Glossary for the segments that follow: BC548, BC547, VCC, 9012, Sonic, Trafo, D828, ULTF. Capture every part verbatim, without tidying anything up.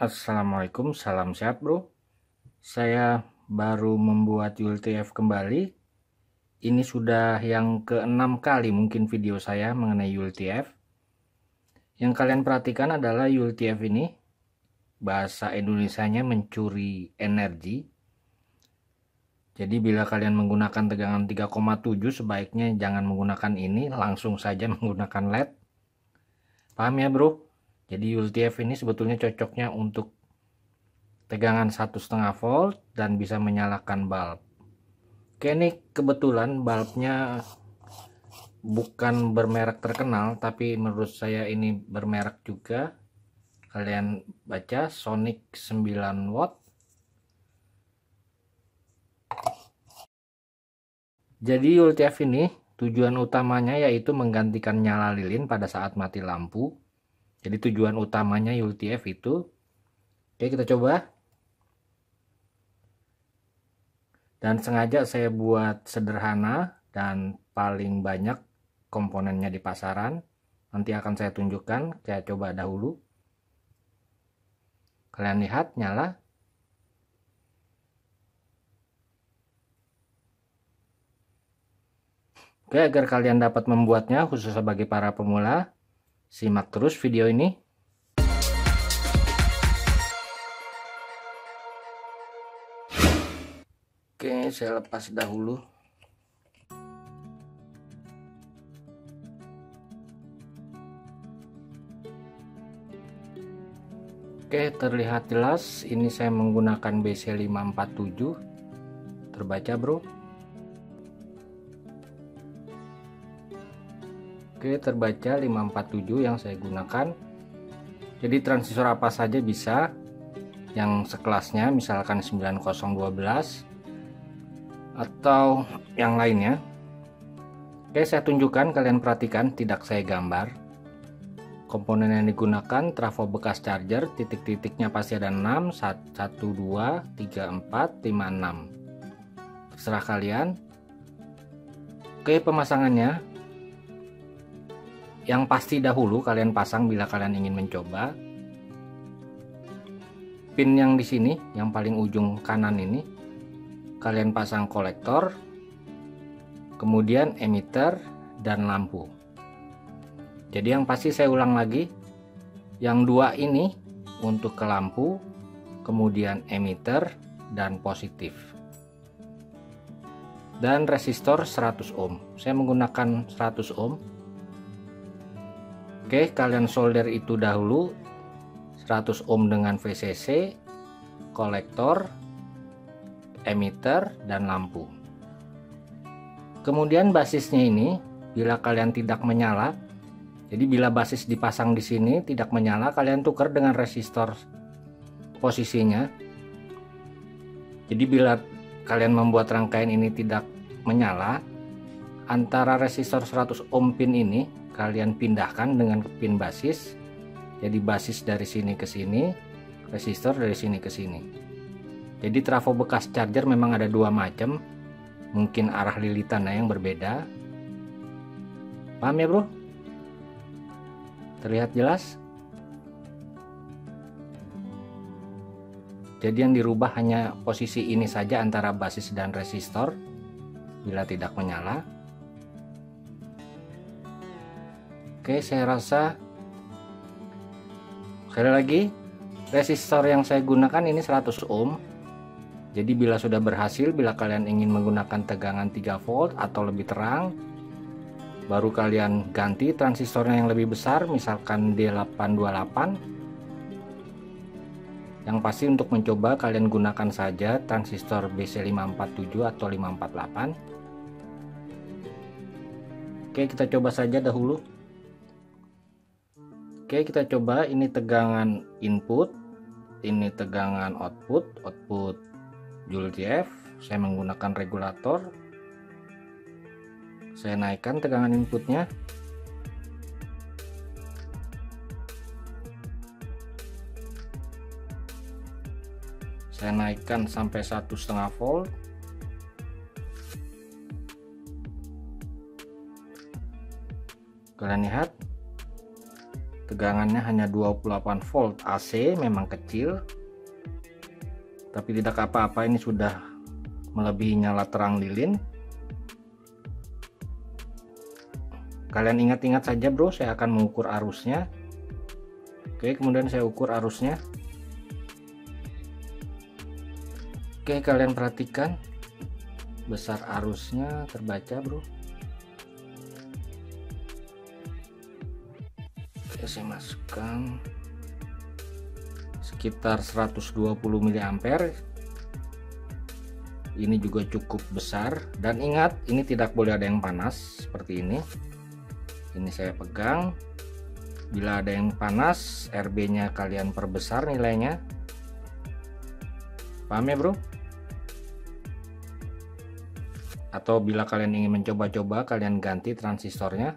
Assalamualaikum, salam sehat bro. Saya baru membuat U L T F kembali. Ini sudah yang keenam kali mungkin video saya mengenai U L T F. Yang kalian perhatikan adalah U L T F ini, bahasa Indonesianya mencuri energi. Jadi bila kalian menggunakan tegangan tiga koma tujuh, sebaiknya jangan menggunakan ini, langsung saja menggunakan L E D. Paham ya bro? Jadi U L T F ini sebetulnya cocoknya untuk tegangan satu koma lima volt dan bisa menyalakan bulb. Oke, ini kebetulan bulbnya bukan bermerek terkenal, tapi menurut saya ini bermerek juga. Kalian baca Sonic sembilan watt. Jadi U L T F ini tujuan utamanya yaitu menggantikan nyala lilin pada saat mati lampu. Jadi tujuan utamanya U L T F itu. Oke, kita coba. Dan sengaja saya buat sederhana dan paling banyak komponennya di pasaran. Nanti akan saya tunjukkan. Saya coba dahulu. Kalian lihat nyala. Oke, agar kalian dapat membuatnya khusus bagi para pemula, simak terus video ini. Oke, saya lepas dahulu. Oke, terlihat jelas ini saya menggunakan B C lima empat tujuh. Terbaca bro. Oke, terbaca lima empat tujuh yang saya gunakan. Jadi transistor apa saja bisa, yang sekelasnya misalkan sembilan nol satu dua atau yang lainnya. Oke, saya tunjukkan, kalian perhatikan, tidak saya gambar. Komponen yang digunakan Trafo bekas charger, titik-titiknya pasti ada enam, satu, dua, tiga, empat, lima, enam. Terserah kalian. Oke, pemasangannya. Yang pasti dahulu kalian pasang bila kalian ingin mencoba. Pin yang di sini, yang paling ujung kanan ini, kalian pasang kolektor, kemudian emitter dan lampu. Jadi yang pasti saya ulang lagi, yang dua ini untuk ke lampu, kemudian emitter dan positif. Dan resistor seratus ohm. Saya menggunakan seratus ohm. Oke, kalian solder itu dahulu seratus ohm dengan V C C, kolektor, emitter, dan lampu. Kemudian basisnya ini, bila kalian tidak menyala, jadi bila basis dipasang di sini tidak menyala, kalian tukar dengan resistor posisinya. Jadi bila kalian membuat rangkaian ini tidak menyala, antara resistor seratus ohm pin ini kalian pindahkan dengan pin basis. Jadi basis dari sini ke sini, resistor dari sini ke sini. Jadi Trafo bekas charger memang ada dua macam, mungkin arah lilitan yang berbeda. Paham ya bro? Terlihat jelas? Jadi yang dirubah hanya posisi ini saja antara basis dan resistor bila tidak menyala. Oke, saya rasa sekali lagi resistor yang saya gunakan ini seratus ohm. Jadi bila sudah berhasil, bila kalian ingin menggunakan tegangan tiga volt atau lebih terang, baru kalian ganti transistornya yang lebih besar, misalkan D delapan dua delapan. Yang pasti untuk mencoba kalian gunakan saja transistor B C lima empat tujuh atau lima empat delapan. Oke, kita coba saja dahulu. Oke, kita coba, ini tegangan input, ini tegangan output, output U L T F, saya menggunakan regulator, saya naikkan tegangan inputnya. Saya naikkan sampai satu koma lima volt. Kalian lihat. tegangannya hanya dua puluh delapan volt A C, memang kecil tapi tidak apa-apa, ini sudah melebihi nyala terang lilin. Kalian ingat-ingat saja bro, saya akan mengukur arusnya. Oke, kemudian saya ukur arusnya. Oke, kalian perhatikan besar arusnya terbaca bro. Oke, saya masukkan sekitar seratus dua puluh miliampere. Ini juga cukup besar, dan ingat ini tidak boleh ada yang panas seperti ini. Ini saya pegang, bila ada yang panas R B nya kalian perbesar nilainya, paham ya bro? Atau bila kalian ingin mencoba-coba kalian ganti transistornya.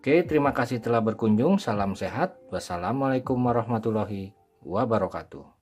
Oke, terima kasih telah berkunjung, salam sehat, wassalamualaikum warahmatullahi wabarakatuh.